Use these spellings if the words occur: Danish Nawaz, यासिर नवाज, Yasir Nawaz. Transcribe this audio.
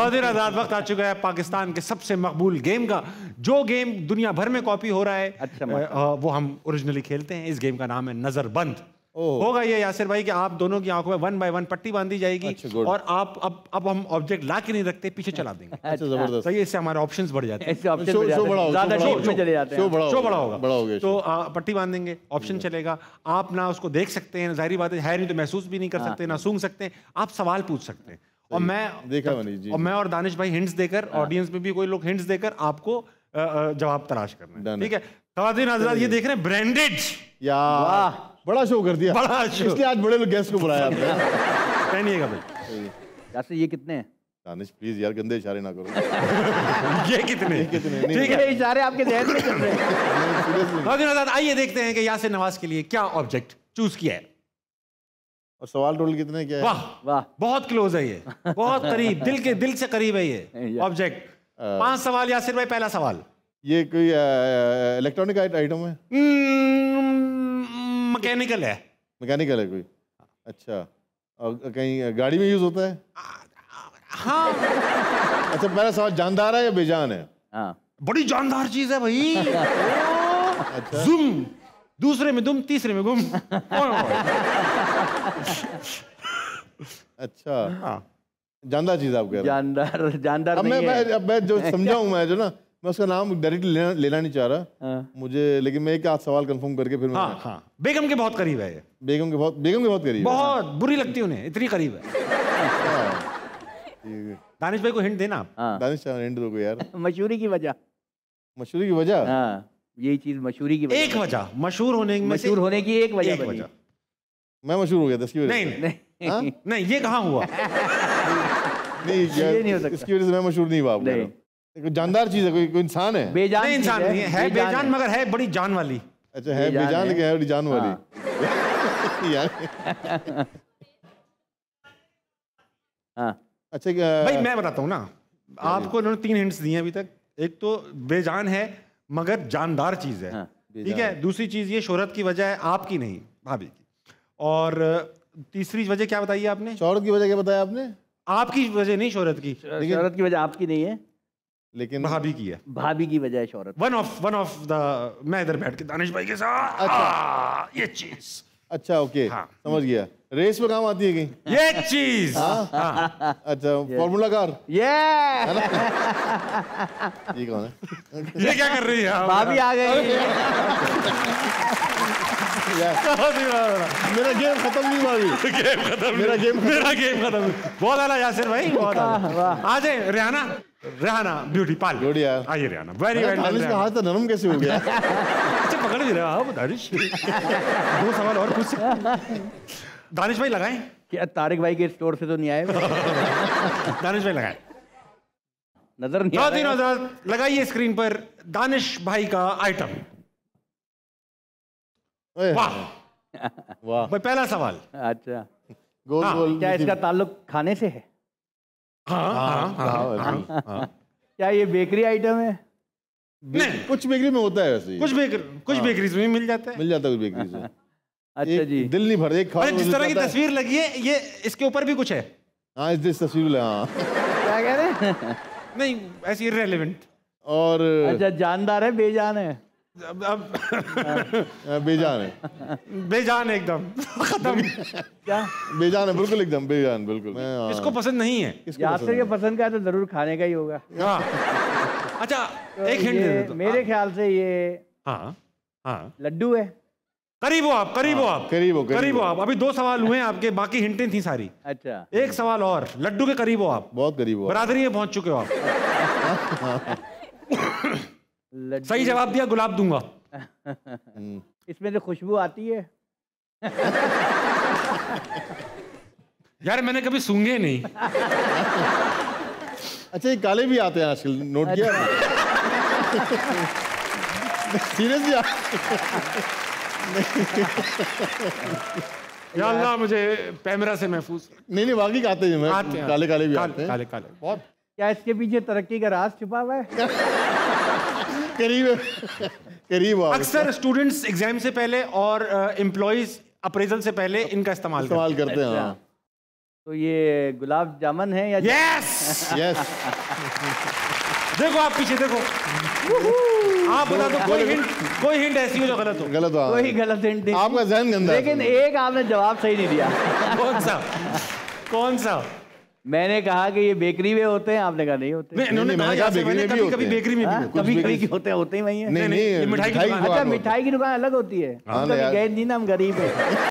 हाजिर आजाद वक्त आ चुका है पाकिस्तान के सबसे मकबूल गेम का, जो गेम दुनिया भर में कॉपी हो रहा है। अच्छा, वो हम ओरिजिनली खेलते हैं। इस गेम का नाम है नजरबंद। होगा ये यासिर भाई कि आप दोनों की आंखों में 1 by 1 पट्टी बांधी जाएगी। अच्छा, और आप अब हम ऑब्जेक्ट ला के नहीं रखते, पीछे चला देंगे। अच्छा, जबरदस्त। सही, इससे हमारे ऑप्शंस बढ़ जाते हैं, शो बड़ा होगा। तो पट्टी बांधेंगे, ऑप्शन चलेगा, आप ना उसको देख सकते हैं, जाहिर बात है, तो महसूस भी नहीं कर सकते, ना सूंघ सकते, आप सवाल पूछ सकते हैं। और मैं और दानिश भाई हिंट्स देकर, ऑडियंस में भी कोई लोग हिंट्स देकर आपको जवाब तलाश करना है, ठीक है। ये देख रहे हैं ब्रांडेड, बड़ा शो कर दिया, बड़ा शो। इसलिए आज बड़े लोग गेस्ट को बुलाया आपने। पहनिएगा भाई। यासिर ये कितने हैं? दानिश प्लीज यार गंदे इशारे ना करो। ये कितने? ठीक है, इशारे आपके ध्यान में चल रहे हैं। आइए देखते हैं कि यासिर नवाज के लिए क्या ऑब्जेक्ट चूज किया है और सवाल टोटल कितने क्या है। वाह वाह, बहुत क्लोज है ये, बहुत करीब, दिल से करीब है ये ऑब्जेक्ट। 5 सवाल यासिर भाई। पहला सवाल, ये कोई इलेक्ट्रॉनिक आइटम है? मैकेनिकल है। मैकेनिकल है कोई? अच्छा, और कहीं गाड़ी में यूज होता है? हाँ। अच्छा, पहला सवाल जानदार है या बेजान है? हाँ। बड़ी जानदार चीज है भाई। अच्छा। जुम, दूसरे में दुम, तीसरे में गुम। अच्छा, हाँ। जानदार चीज आप कह रहे हैं। जानदार जानदार नहीं है। अब मैं जो समझा हूँ, मैं जो ना, मैं उसका नाम डायरेक्ट लेना नहीं चाह रहा मुझे, लेकिन मैं एक आध सवाल कंफर्म करके फिर। हाँ, हाँ। बेगम के बहुत करीब है ये। बेगम के बहुत करीब, बहुत। हाँ। बुरी लगती उन्हें, इतनी करीब है। दानिश भाई को हिंट देना आप। हाँ। दानिश हिंट दो यार। मशहूरी की वजह। मशहूरी की वजह? हाँ, यही चीज मशहूरी की वजह। एक वजह मशहूर होने की एक वजह। मैं मशहूर हो गया 10 की वजह? नहीं, ये कहाँ हुआ? नहीं, इसकी वजह से मैं मशहूर नहीं हुआ। जानदार चीज है कोई? कोई इंसान है? बेजान नहीं, इंसान नहीं है, बेजान मगर है बड़ी जान वाली। अच्छा, है बेजान लेकिन है बड़ी जान वाली। यार अच्छा भाई, मैं बताता हूँ ना आपको, उन्होंने 3 हिंट्स दिए अभी तक। एक तो बेजान है मगर जानदार चीज है, ठीक है। दूसरी चीज ये शोहरत की वजह है, आपकी नहीं, भाभी की। और तीसरी वजह क्या बताई आपने? शोहरत की वजह। क्या बताया आपने? आपकी वजह नहीं, शोहरत की। शोहरत की वजह आपकी नहीं है लेकिन भाभी की है। भाभी की वजह शोहरत। वन ऑफ द, मैं इधर बैठ के दानिश भाई के साथ। अच्छा। ये चीज। अच्छा, ओके। हाँ। समझ गया, रेस में काम आती है कहीं ये चीज। हाँ? हाँ। अच्छा, फॉर्मूला कार। ये कौन है? ये क्या कर रही है? भाभी आ गई। मेरा गेम खत्म नहीं हुआ अभी। मेरा गेम खत्म। बहुत आला यासिर भाई, बहुत आला। आज रेहाना ब्यूटी पार्लर। आइए रेहाना। Very well done. इसका हाथ नरम कैसे हो गया? अच्छा, पकड़ भी रहा है दानिश। 2 सवाल और पूछ सकते हैं दानिश भाई। लगाएं क्या? तारिक भाई के स्टोर से तो नहीं आए दानिश भाई? लगाएं। नजर नहीं आ रहा। लगाइए स्क्रीन पर दानिश भाई का आइटम। वाह। पहला सवाल। अच्छा, गोल। हाँ। गोल। क्या इसका ताल्लुक खाने से है? हाँ, हाँ, हाँ, हाँ, हाँ। क्या ये बेकरी आइटम है? नहीं, कुछ बेकरी में होता है वैसे। कुछ बेकरी में मिल जाता है कुछ बेकरी से। अच्छा जी, दिल नहीं भर रहा। जिस तरह की तस्वीर लगी है ये, इसके ऊपर भी कुछ है। हाँ, इस तस्वीर। हाँ, क्या कह रहे हैं? नहीं, ऐसी इररिलेवेंट। और अच्छा, जानदार है, बेजान है। अब बेजान है एकदम। खत्म। क्या बेजान है? बिल्कुल एकदम बेजान, बिल्कुल। इसको पसंद नहीं है। यासिर के पसंद का है तो जरूर खाने का ही होगा। अच्छा, तो एक हिंट दे दो। मेरे ख्याल से ये हाँ लड्डू है। करीब हो आप। अभी 2 सवाल हुए हैं आपके, बाकी हिंटें थी सारी। अच्छा, एक सवाल और। लड्डू के करीब हो आप, बहुत करीब हो, बरादरी में पहुंच चुके हो आप। सही जवाब दिया, गुलाब दूंगा। इसमें तो खुशबू आती है। यार, मैंने कभी सूंघे नहीं। अच्छा, ये काले भी आते हैं आजकल, नोट किया? सीरियसली? या अल्लाह मुझे पैमरा से महफूज। नहीं, वाकई आते हैं, काले भी आते हैं। काले बहुत। क्या इसके पीछे तरक्की का राज छुपा हुआ है? करीब। अक्सर स्टूडेंट्स एग्जाम से पहले और एम्प्लॉइज अप्रेजल से पहले इनका इस्तेमाल करते हैं। तो तो ये गुलाब जामुन है या यस यस देखो आप पीछे देखो आप बता दो कोई हिंट ऐसी हो जो गलत हो कोई गलत हिंट दे आपका ज़हन गंदा लेकिन एक आपने जवाब सही नहीं दिया कौन सा मैंने कहा कि ये बेकरी में होते हैं आपने कहा नहीं होते नहीं, मैंने कहा बेकरी में भी होते हैं कभी बेकरी में भी कभी की होते ही वही है मिठाई की दुकान अलग होती है हम गरीब है